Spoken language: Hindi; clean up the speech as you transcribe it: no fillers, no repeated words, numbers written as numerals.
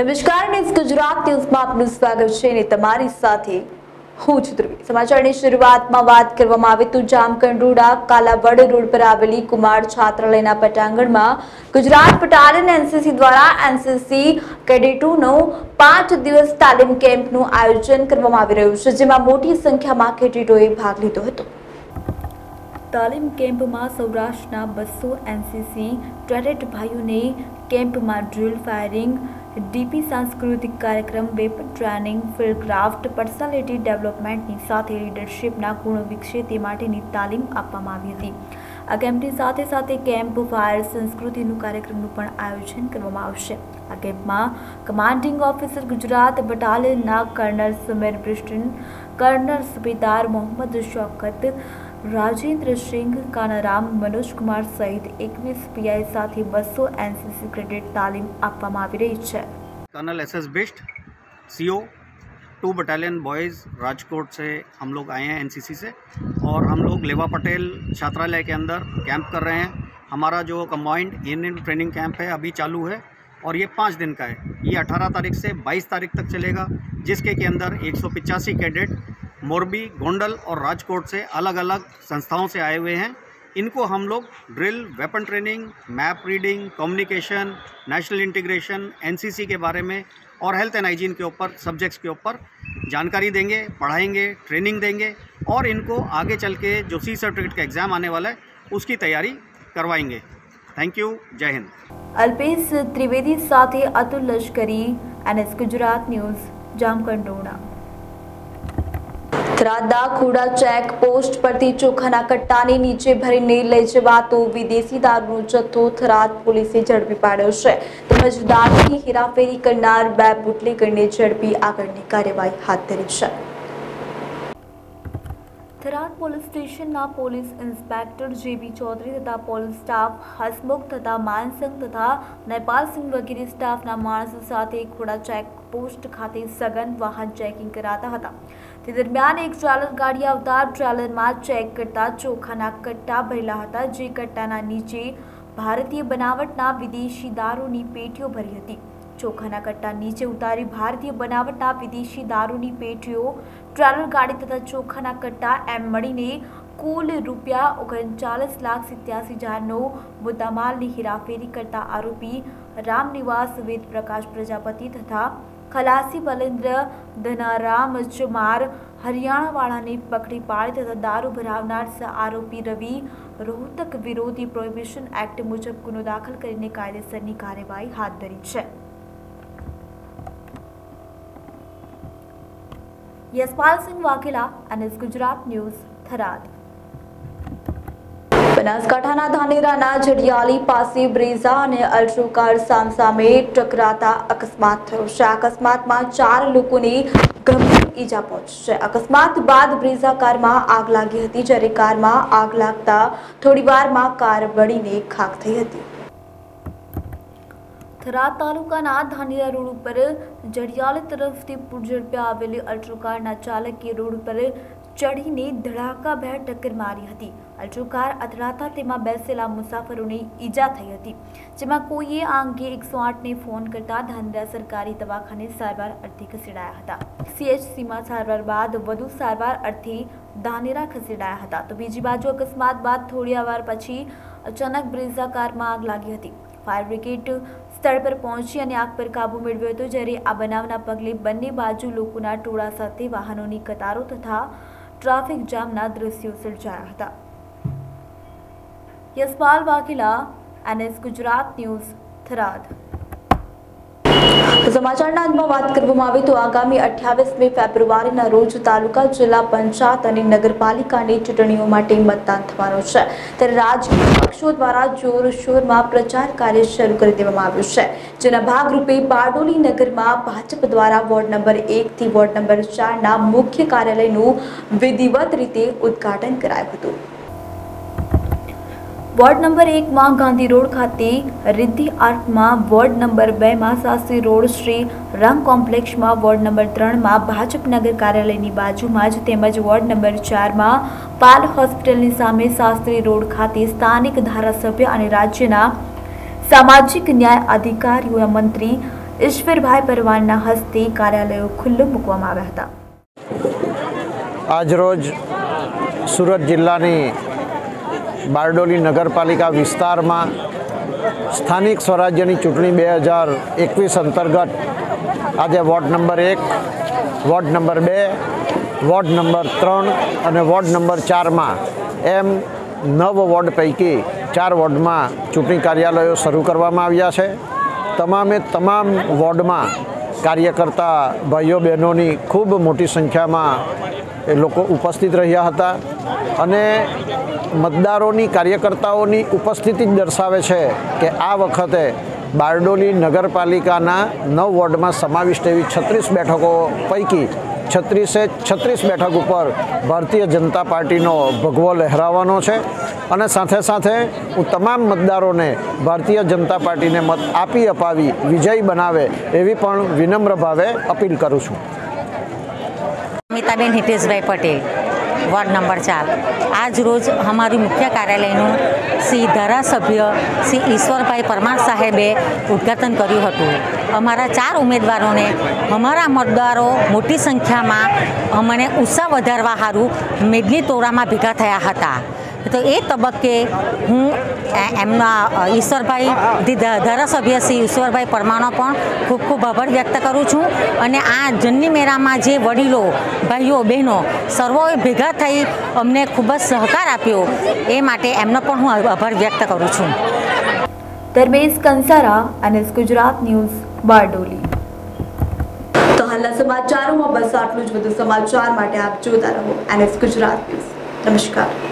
નમસ્કાર, ન્યૂઝ ગુજરાત ન્યૂઝમાં આપનું સ્વાગત છે અને તમારી સાથે હું છું ત્રિવેદી. સમાચારની શરૂઆતમાં વાત કરવામાં આવે તો જામકંડોળા કાલાવડ રોડ પર આવેલી કુમાર છાત્રાલયના પટાંગણમાં ગુજરાત બટાલિયન એનસીસી દ્વારા એનસીસી કેડેટોનો 5 દિવસ તાલીમ કેમ્પનું આયોજન કરવામાં આવી રહ્યું છે, જેમાં મોટી સંખ્યામાં કેડેટોએ ભાગ લીધો હતો. तालीम कैम्प में सौराष्ट्रना 200 एनसीसी कैडेट भाइयों ने कैम्प में ड्रिल फायरिंग डीपी सांस्कृतिक कार्यक्रम वेपन ट्रेनिंग फील्डक्राफ्ट पर्सनालिटी डेवलपमेंटनी साथ लीडरशीपना गुणों विकसे ते माटेनी तालीम आपवामां आवी हती. आ कैम्पनी साथे साथे कैम्प फायर संस्कृतिनुं कार्यक्रमनुं पण आयोजन करवामां आवशे. आ कैम्पमां कमांडिंग ऑफिसर गुजरात बटालियनना colonel Sumer Preston, colonel Subedar Mohammad Shaukat, Rajendra Singh, Kanaram, Manoj Kumar सहित 21 पीआई साथ 200 एनसीसी क्रेडिट तालीम आपवामां आवी रही है. Colonel S S Bisht CO 2 battalion boys Rajkot से हम लोग आए हैं एनसीसी से, और हम लोग लेवा पटेल छात्रालय के अंदर कैंप कर रहे हैं. हमारा जो कम्बाइंड यूनियन ट्रेनिंग कैंप है अभी चालू है, और ये 5 दिन का है. ये 18 तारीख से 22 तारीख तक चलेगा, जिसके के अंदर 185 कैडेट मोरबी, गोंडल और राजकोट से अलग अलग संस्थाओं से आए हुए हैं. इनको हम लोग drill, weapon training, map reading, communication, national integration, NCC के बारे में और हेल्थ एंड हाइजीन के ऊपर सब्जेक्ट्स के ऊपर जानकारी देंगे, पढ़ाएंगे, ट्रेनिंग देंगे, और इनको आगे चल के जो C सर्टिफिकेट का एग्ज़ाम आने वाला है उसकी तैयारी करवाएंगे. थैंक यू, जय हिंद. अल्पेश त्रिवेदी साथे Atul Lashkari, NS Gujarat news, Jamkandorna. रादाखोड़ा check post परथी चोखाना कट्टाने नीचे भरीने लई जवातो विदेशी दारूनो जथ्थो थराद पुलिसे झड़पी पाड्यो छे. તેમજ દારૂની હેરાફેરી કરનાર 2 બુટલેગરને ઝડપી આગળની કાર્યવાહી હાથ ધરી છે. થરાદ પોલીસ સ્ટેશનના પોલીસ ઇન્સ્પેક્ટર JB ચૌધરી તથા પોલીસ સ્ટાફ હસમુખ તથા માનસંગ તથા નેપાલસિંહ વગેરે સ્ટાફના માણસો સાથે ખોડા ચેક પોસ્ટ ખાતે સઘન વાહન ચેકિંગ કરાતા હતા. તે દરમિયાન એક ટ્રાલર ગાડી આવતા ટ્રાલરમાં ચેક કરતા ચોખાના કટ્ટા ભરેલા હતા, જે કટ્ટાના નીચે ભારતીય બનાવટના વિદેશી દારૂની પેટીઓ ભરી હતી. ચોખાના કટ્ટા નીચે ઉતારી ભારતીય બનાવટના વિદેશી દારૂની પેટીઓ ટ્રાલર ગાડી તથા ચોખાના કટ્ટા એમ મળીને કુલ રૂપિયા 39,87,000નો મુદ્દામાલની હેરાફેરી કરતા આરોપી રામનિવાસ, વેદ પ્રકાશ પ્રજાપતિ તથા खलासी बलेन्द्र धनाराम कुमार हरियाणावाड़ा ने पकड़ी पाड़ी तथा दारू भरावनार सह आरोपी रवि रोहतक विरोधी प्रोहिबिशन एक्ट मुजब गुनो दाखिल करीने कायदेसरनी कार्यवाही हाथ धरी छे. Yashpal Vaghela, NS Gujarat news, Tharad. बनासकांठाना धानेराना जड़ियाली पासे ब्रेजा अने अल्ट्रो कार सामसामे टकराता अकस्मात थयो छे. अकस्मातमां 4 लोकोने गंभीर ईजा पहुंची छे. अकस्मात बाद ब्रेजा कारमा आग लागी हती, ज्यारे कारमा आग लागता थोडीवारमां कार बळीने खाक थई हती. थराद तालुकाना धानेरा रोड पर जड़ियाली तरफथी पुरझड़पे आवेली अल्ट्रो कारना चालके रोड पर चढ़ीने धड़ाकाभेर टक्कर मारी हती. अल्ट्रो कार अथड़ाता तेमां बेसेला मुसाफरोने ईजा थई हती, जेमां कोईए आ अंगे 108 ने फोन करता धानेरा सरकारी दवाखाने सारवार अर्थे खसेडाया हता. CHC मां सारवार बाद वधु सारवार अर्थे धानेरा खसेडाया हता. तो बीजी बाजु अकस्मात बाद थोड़ीवार पछी अचानक ब्रेजा कारमा आग लागी हती. फायर ब्रिगेड स्थल पर पहुंची अने आग पर काबू मेळव्यो हतो, ज्यारे आ बनावना पगले बंने बाजु लोकोना टोळा साथे वाहनोनी कतारो तथा ट्राफिक जामना दृश्यों सर्जाया था. Yashpal Vaghela, NS Gujarat news, Tharad. समाचारना अंतमां वात करवामां आवे तो आगामी 28 फेब्रुआरीना रोज तालुका जिला पंचायत और नगरपालिकानी चूंटणीओ माटे मतदान थवानुं छे, त्यारे राजकीय पक्षों द्वारा जोरशोर में प्रचार कार्य शुरू कर देवामां आव्युं छे, जेना भागरूपे बारडोली नगर में भाजप द्वारा वोर्ड नंबर 1 थी वोर्ड नंबर 4 मुख्य कार्यालयनुं विधिवत रीते उद्घाटन करायुं हतुं. वोर्ड नंबर 1 में गांधी रोड खाते रिद्धि आर्क में, वोर्ड नंबर 2 में सासी रोड श्री रंग कॉम्प्लेक्स में, वोर्ड नंबर 3 में भाजप नगर कार्यालय की बाजू में, तेमज वोर्ड नंबर 4 में पाल हॉस्पिटल की सामे शास्त्री रोड खाते स्थानिक धारासभ्य और राज्यना सामाजिक न्याय अधिकारी मंत्री ઈશ્વરભાઈ પરમારના હસ્તે કાર્યાલયો ખુલ્લું મૂકવામાં આવ્યા હતા। આજરોજ સુરત જિલ્લાની બારડોલી નગરપાલિકા વિસ્તારમાં સ્થાનિક સ્વરાજ્યની ચૂંટણી 2021 અંતર્ગત આજે ward number 1, ward number 2, ward number 3 અને વોર્ડ નંબર 4 એમ 9 વોર્ડ પૈકી 4 વોર્ડમાં ચૂંટણી કાર્યાલયો શરૂ કરવામાં આવ્યા છે। तमाम वॉर्ड में कार्यकर्ता भाइयों बहनों की खूब मोटी संख्या में लोग उपस्थित रह्या हता अने मतदारों की कार्यकर्ताओं की उपस्थिति दर्शावे छे कि आ वखते बारडोली नगरपालिका 9 वॉर्ड में समाविष्ट एवी 36 बैठकों पैकी 36 बैठक पर भारतीय जनता पार्टी भगवो लहरावानो छे अने साथे साथे हूँ तमाम मतदारों ने भारतीय जनता पार्टी ने मत आपी अपावी विजयी बनावे एवी पण विनम्र भावे अपील करूँ छूँ। Amitaben Hiteshbhai Patel, ward number 4। आज रोज हमारी मुख्य कार्यालयनु श्री धारासभ्य श्री ईश्वरभाई परमार साहेबे उद्घाटन कर्युं हतुं। अमारा 4 उम्मीदवारों ने अमरा मतदारों मोटी संख्या में अमने उत्साह वधारवा हारू मेदनी तोरा में भेगा थया हता। तो ये तबक्के हूँ एमना ईश्वरभाई धारासभ्य श्री ईश्वरभाई परमारनो पण खूब खूब आभार व्यक्त करूँ छूँ। आ जन्नी मेरा में जे वडीलो भाईओ बहनों सर्वोए भेगा थई अमने खूब ज सहकार आप्यो ए माटे एमनो पण हूँ आभार व्यक्त करूँ छूँ। Darvesh Kansara, NS Gujarat news Bardoli. तो हालना समाचारों में बस आटलू ज। વધુ સમાચાર માટે આપ જોતા રહો NS गुजरात न्यूज़। नमस्कार।